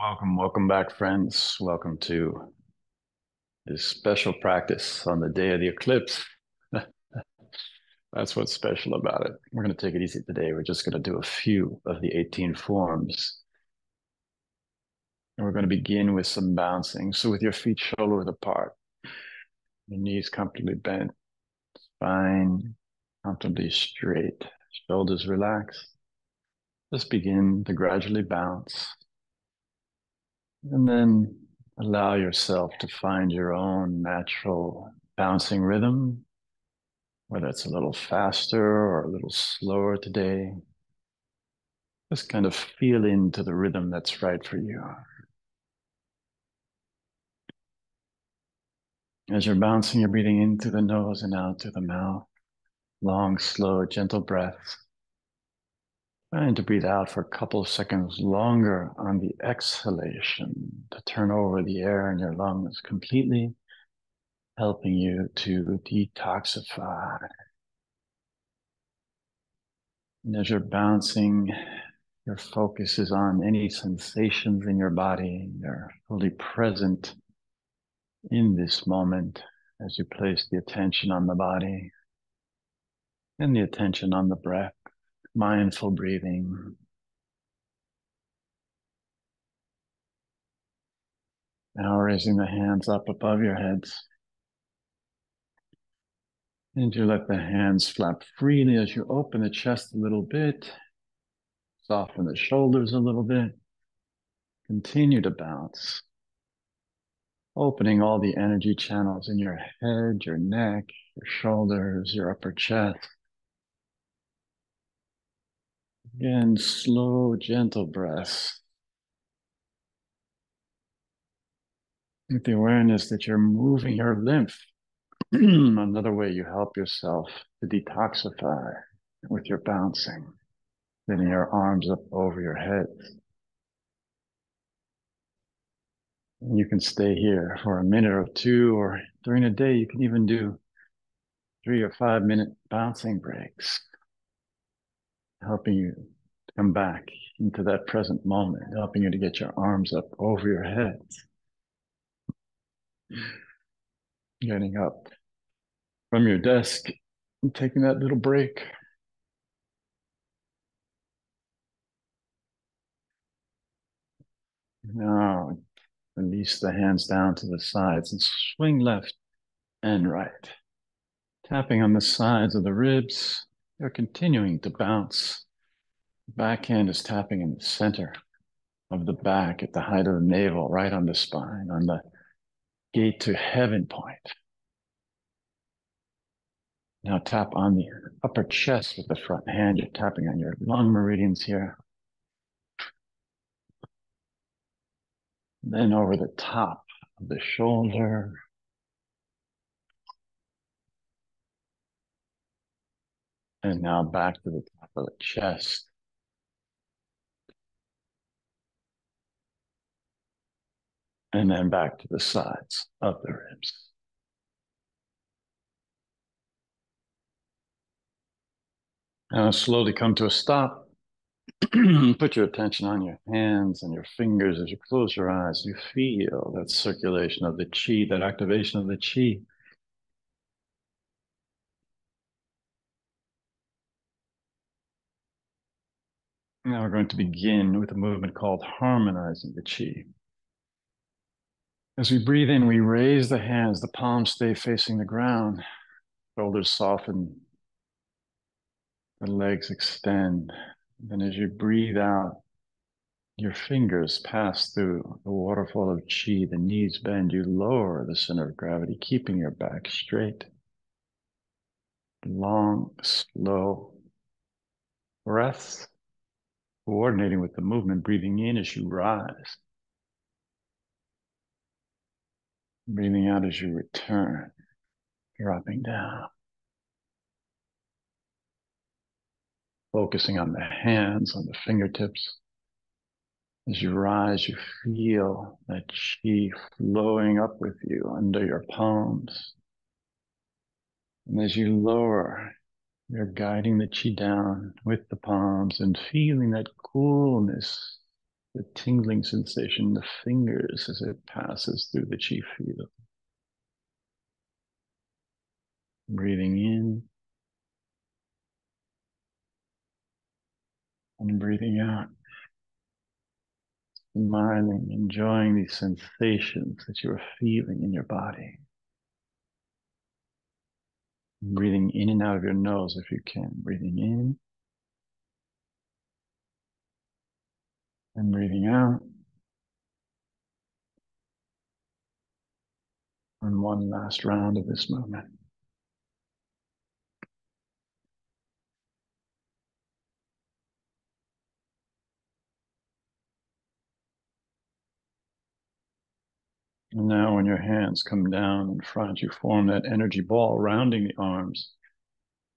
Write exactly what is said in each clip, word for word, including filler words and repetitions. Welcome, welcome back, friends. Welcome to this special practice on the day of the eclipse. That's what's special about it. We're going to take it easy today. We're just going to do a few of the eighteen forms. And we're going to begin with some bouncing. So with your feet shoulder width apart, your knees comfortably bent, spine comfortably straight, shoulders relaxed. Just begin to gradually bounce. And then allow yourself to find your own natural bouncing rhythm, whether it's a little faster or a little slower today. Just kind of feel into the rhythm that's right for you. As you're bouncing, you're breathing in through the nose and out through the mouth. Long, slow, gentle breaths. Trying to breathe out for a couple of seconds longer on the exhalation to turn over the air in your lungs completely, helping you to detoxify. And as you're bouncing, your focus is on any sensations in your body. You're fully present in this moment as you place the attention on the body and the attention on the breath. Mindful breathing. Now raising the hands up above your heads. And you let the hands flap freely as you open the chest a little bit. Soften the shoulders a little bit. Continue to bounce. Opening all the energy channels in your head, your neck, your shoulders, your upper chest. Again, slow, gentle breaths. With the awareness that you're moving your lymph. Another way you help yourself to detoxify with your bouncing. Getting your arms up over your head. And you can stay here for a minute or two, or during the day, you can even do three or five minute bouncing breaks. Helping you to come back into that present moment, helping you to get your arms up over your head. Getting up from your desk and taking that little break. Now, release the hands down to the sides and swing left and right. Tapping on the sides of the ribs. You're continuing to bounce. Back hand is tapping in the center of the back at the height of the navel, right on the spine, on the gate to heaven point. Now tap on the upper chest with the front hand. You're tapping on your lung meridians here. Then over the top of the shoulder. And now back to the top of the chest. And then back to the sides of the ribs. Now slowly come to a stop. Put your attention on your hands and your fingers as you close your eyes. You feel that circulation of the Qi, that activation of the Qi. Now we're going to begin with a movement called harmonizing the Qi. As we breathe in, we raise the hands, the palms stay facing the ground, shoulders soften, the legs extend. Then as you breathe out, your fingers pass through the waterfall of Qi, the knees bend, you lower the center of gravity, keeping your back straight. Long, slow breaths. Coordinating with the movement, breathing in as you rise. Breathing out as you return, dropping down. Focusing on the hands, on the fingertips. As you rise, you feel that Qi flowing up with you under your palms. And as you lower, you're guiding the Qi down with the palms and feeling that coolness, the tingling sensation in the fingers as it passes through the Qi field. Breathing in and breathing out. Smiling, enjoying these sensations that you are feeling in your body. Breathing in and out of your nose if you can. Breathing in. And breathing out. And one last round of this movement. And now when your hands come down in front, you form that energy ball rounding the arms,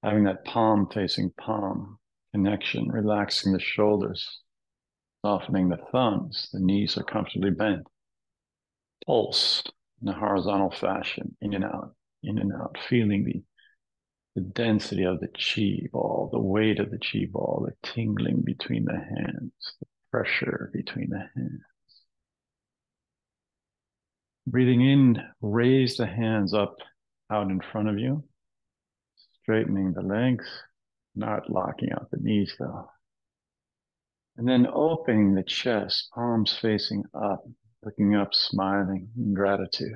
having that palm facing palm connection, relaxing the shoulders, softening the thumbs, the knees are comfortably bent. Pulse in a horizontal fashion, in and out, in and out, feeling the, the density of the Qi ball, the weight of the Qi ball, the tingling between the hands, the pressure between the hands. Breathing in, raise the hands up out in front of you, straightening the legs, not locking out the knees though. And then opening the chest, palms facing up, looking up, smiling in gratitude.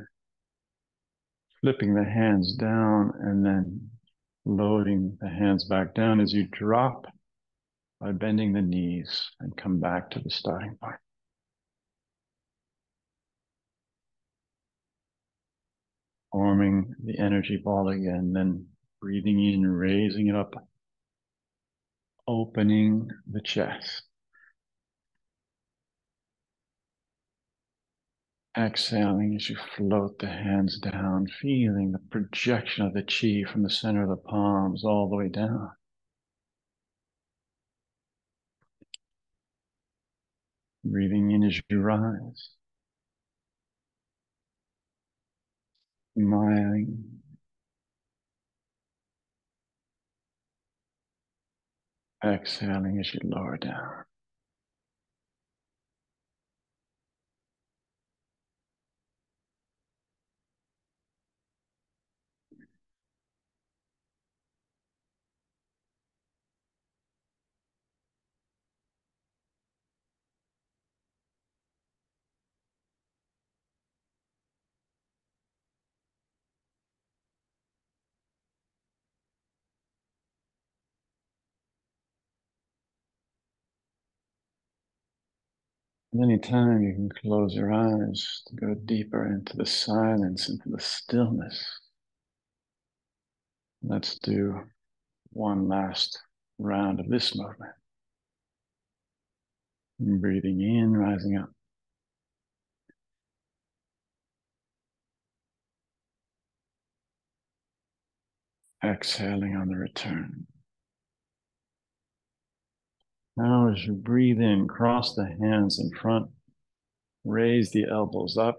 Flipping the hands down and then loading the hands back down as you drop by bending the knees and come back to the starting point. Forming the energy ball again, then breathing in, raising it up, opening the chest. Exhaling as you float the hands down, feeling the projection of the Qi from the center of the palms all the way down. Breathing in as you rise. Smiling, exhaling as you lower down. At any time, you can close your eyes to go deeper into the silence, into the stillness. Let's do one last round of this movement. And breathing in, rising up. Exhaling on the return. Now as you breathe in, cross the hands in front, raise the elbows up,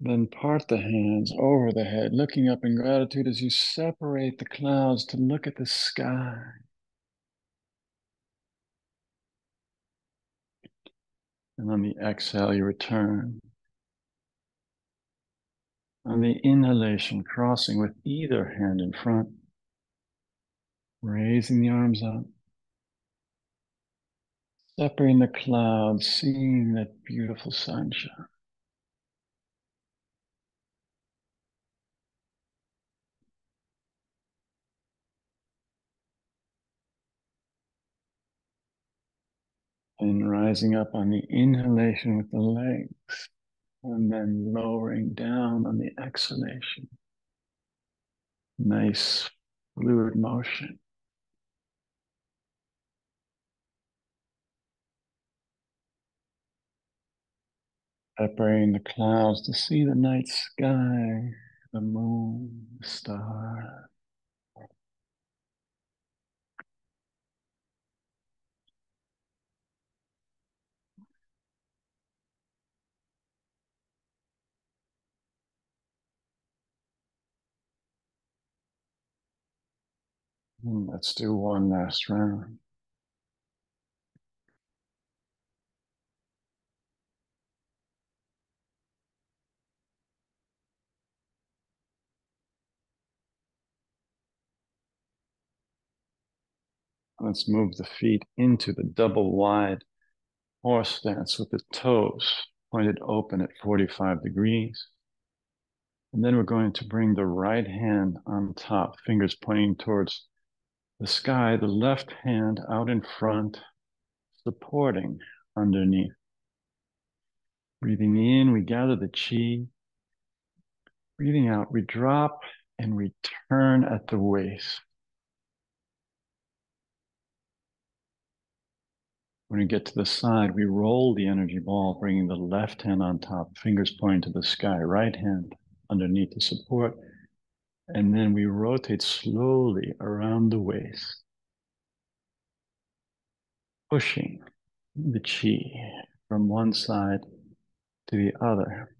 then part the hands over the head, looking up in gratitude as you separate the clouds to look at the sky. And on the exhale, you return. On the inhalation, crossing with either hand in front, raising the arms up, separating the clouds, seeing that beautiful sunshine. And rising up on the inhalation with the legs, and then lowering down on the exhalation. Nice fluid motion. Separating the clouds to see the night sky, the moon, the stars. Let's do one last round. Let's move the feet into the double wide horse stance with the toes pointed open at forty-five degrees. And then we're going to bring the right hand on top, fingers pointing towards the sky, the left hand out in front, supporting underneath. Breathing in, we gather the qi. Breathing out, we drop and return at the waist. When we get to the side, we roll the energy ball, bringing the left hand on top, fingers pointing to the sky, right hand underneath the support. And then we rotate slowly around the waist, pushing the qi from one side to the other.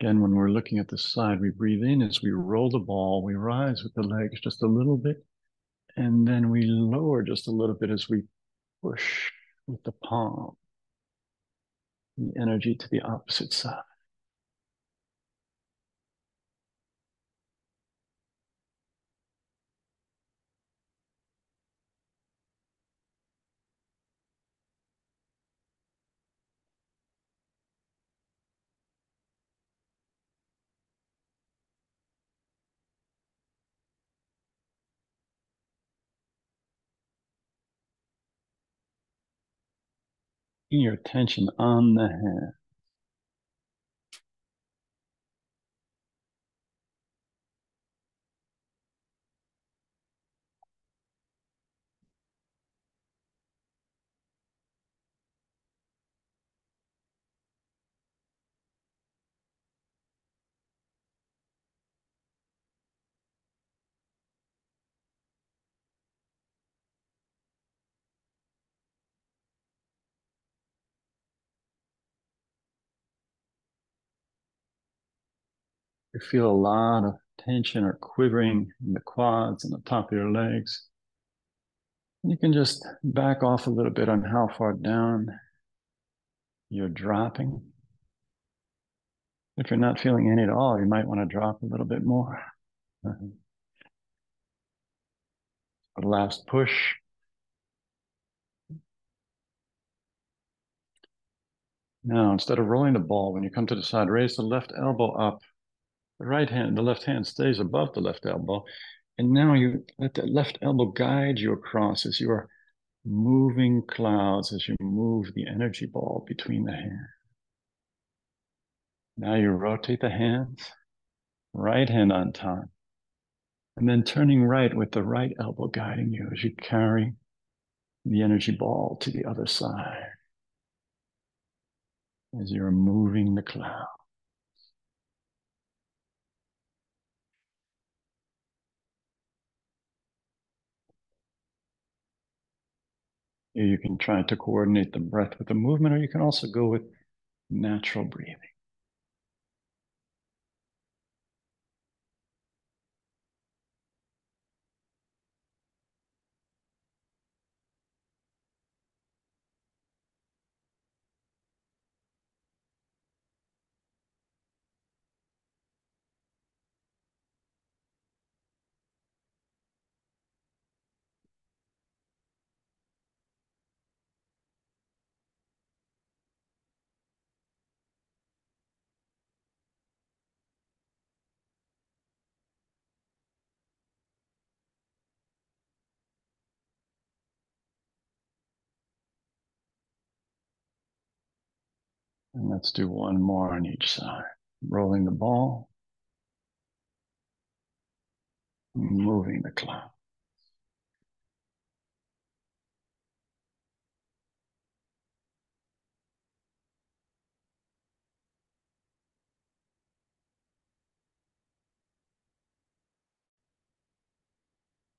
Again, when we're looking at the side, we breathe in as we roll the ball, we rise with the legs just a little bit, and then we lower just a little bit as we push with the palm, the energy to the opposite side. Your attention on the hand. You feel a lot of tension or quivering in the quads and the top of your legs. You can just back off a little bit on how far down you're dropping. If you're not feeling any at all, you might want to drop a little bit more. Mm-hmm. The last push. Now, instead of rolling the ball, when you come to the side, raise the left elbow up. The right hand, the left hand stays above the left elbow. And now you let that left elbow guide you across as you are moving clouds, as you move the energy ball between the hands. Now you rotate the hands, right hand on top, and then turning right with the right elbow guiding you as you carry the energy ball to the other side, as you're moving the cloud. You can try to coordinate the breath with the movement, or you can also go with natural breathing. And let's do one more on each side. Rolling the ball, moving the cloud.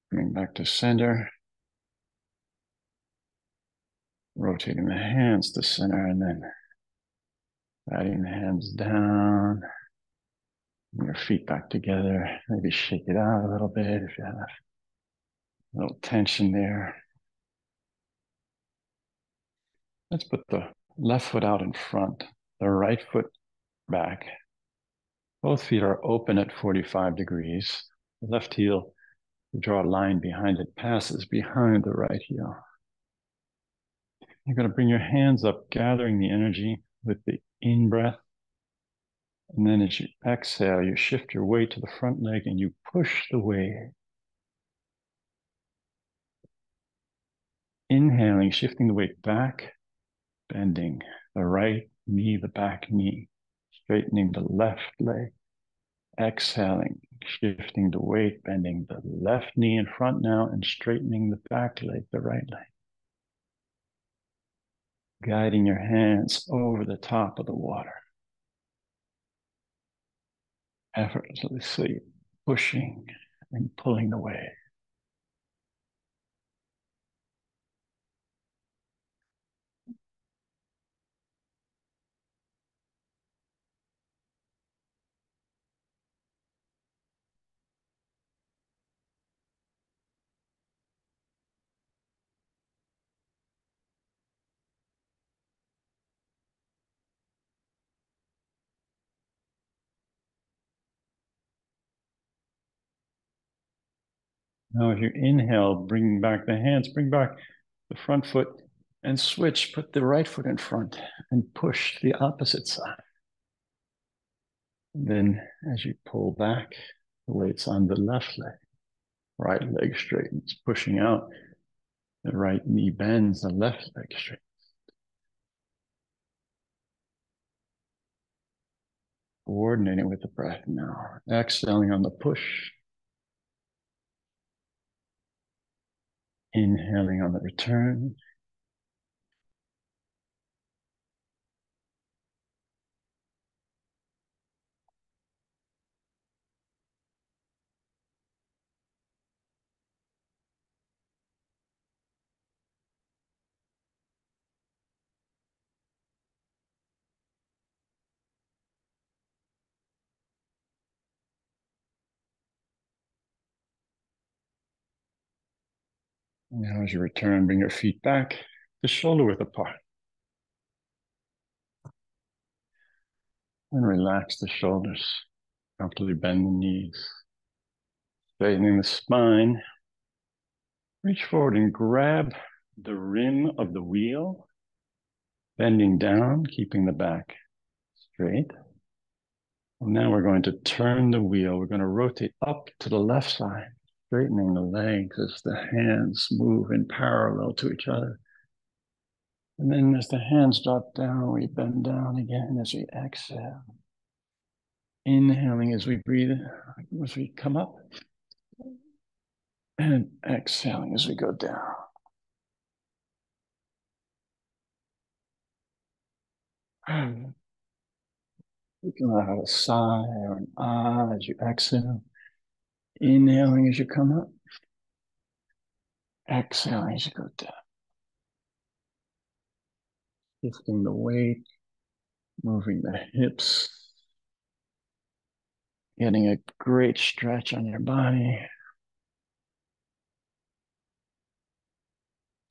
Coming back to center. Rotating the hands to center and then guiding the hands down, your feet back together. Maybe shake it out a little bit if you have a little tension there. Let's put the left foot out in front, the right foot back. Both feet are open at forty-five degrees. The left heel You draw a line behind it, passes behind the right heel. You're going to bring your hands up, gathering the energy with the in-breath. And then as you exhale, you shift your weight to the front leg and you push the weight. Inhaling, shifting the weight back, bending the right knee, the back knee, straightening the left leg. Exhaling, shifting the weight, bending the left knee in front now and straightening the back leg, the right leg. Guiding your hands over the top of the water. Effortlessly pushing and pulling the wave. Now, if you inhale, bring back the hands, bring back the front foot and switch. Put the right foot in front and push the opposite side. Then as you pull back, the weight's on the left leg. Right leg straightens, pushing out. The right knee bends, the left leg straightens. Coordinating with the breath now. Exhaling on the push. Inhaling on the return. Now as you return, bring your feet back, the shoulder width apart. And relax the shoulders. Comfortably bend the knees. Straightening the spine. Reach forward and grab the rim of the wheel. Bending down, keeping the back straight. And now we're going to turn the wheel. We're going to rotate up to the left side. Straightening the legs as the hands move in parallel to each other. And then as the hands drop down, we bend down again as we exhale. Inhaling as we breathe, as we come up. And exhaling as we go down. You can let out a sigh or an ah as you exhale. Inhaling as you come up, exhaling as you go down. Shifting the weight, moving the hips, getting a great stretch on your body.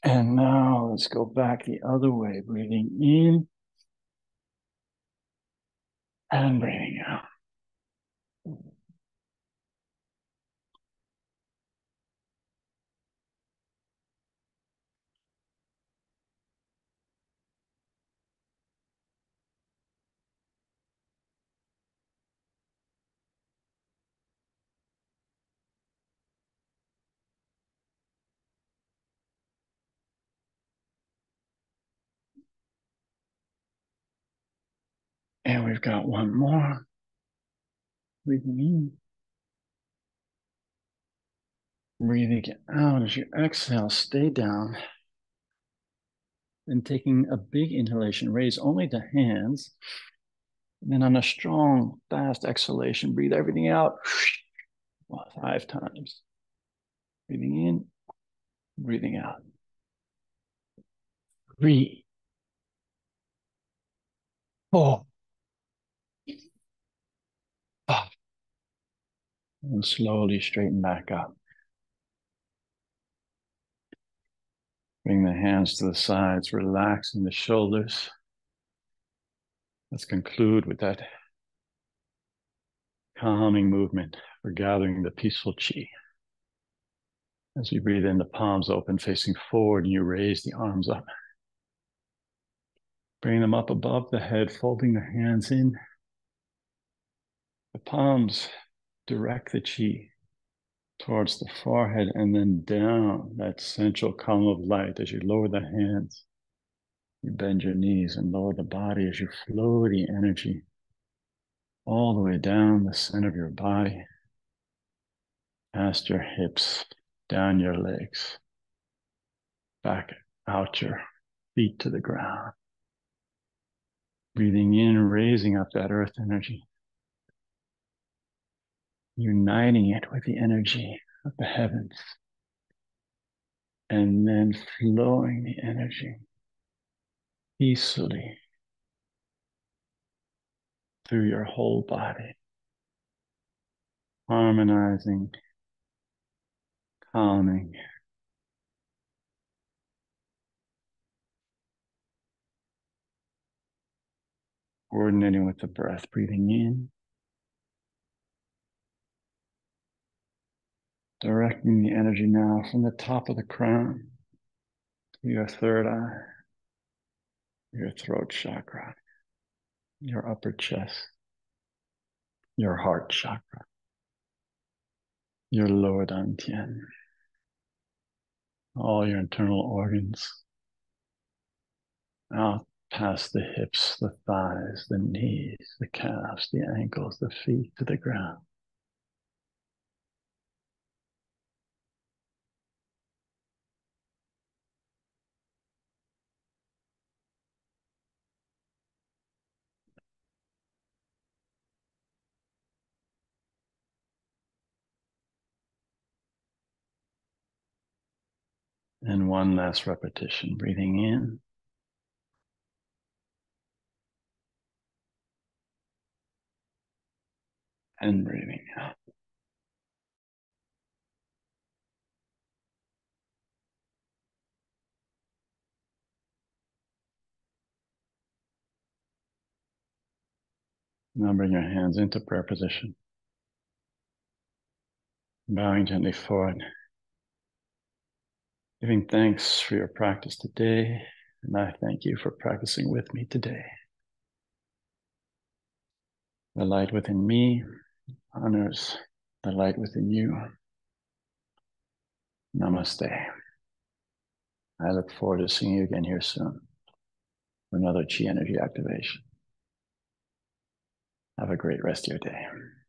And now let's go back the other way, breathing in and breathing out. And we've got one more. Breathing in. Breathing out as you exhale, stay down. And taking a big inhalation, raise only the hands. And then on a strong, fast exhalation, breathe everything out five times. Breathing in, breathing out. Three, four. And slowly straighten back up. Bring the hands to the sides, relaxing the shoulders. Let's conclude with that calming movement for gathering the peaceful qi. As you breathe in, the palms open facing forward, and you raise the arms up. Bring them up above the head, folding the hands in. The palms direct the Qi towards the forehead and then down that central column of light. As you lower the hands, you bend your knees and lower the body as you flow the energy all the way down the center of your body, past your hips, down your legs, back out your feet to the ground. Breathing in, raising up that earth energy, uniting it with the energy of the heavens, and then flowing the energy peacefully through your whole body, harmonizing, calming, coordinating with the breath, breathing in, directing the energy now from the top of the crown to your third eye, your throat chakra, your upper chest, your heart chakra, your lower dantian, all your internal organs, out past the hips, the thighs, the knees, the calves, the ankles, the feet to the ground. And one last repetition, breathing in, and breathing out. Now bring your hands into prayer position, bowing gently forward, giving thanks for your practice today, and I thank you for practicing with me today. The light within me honors the light within you. Namaste. I look forward to seeing you again here soon for another Qi energy activation. Have a great rest of your day.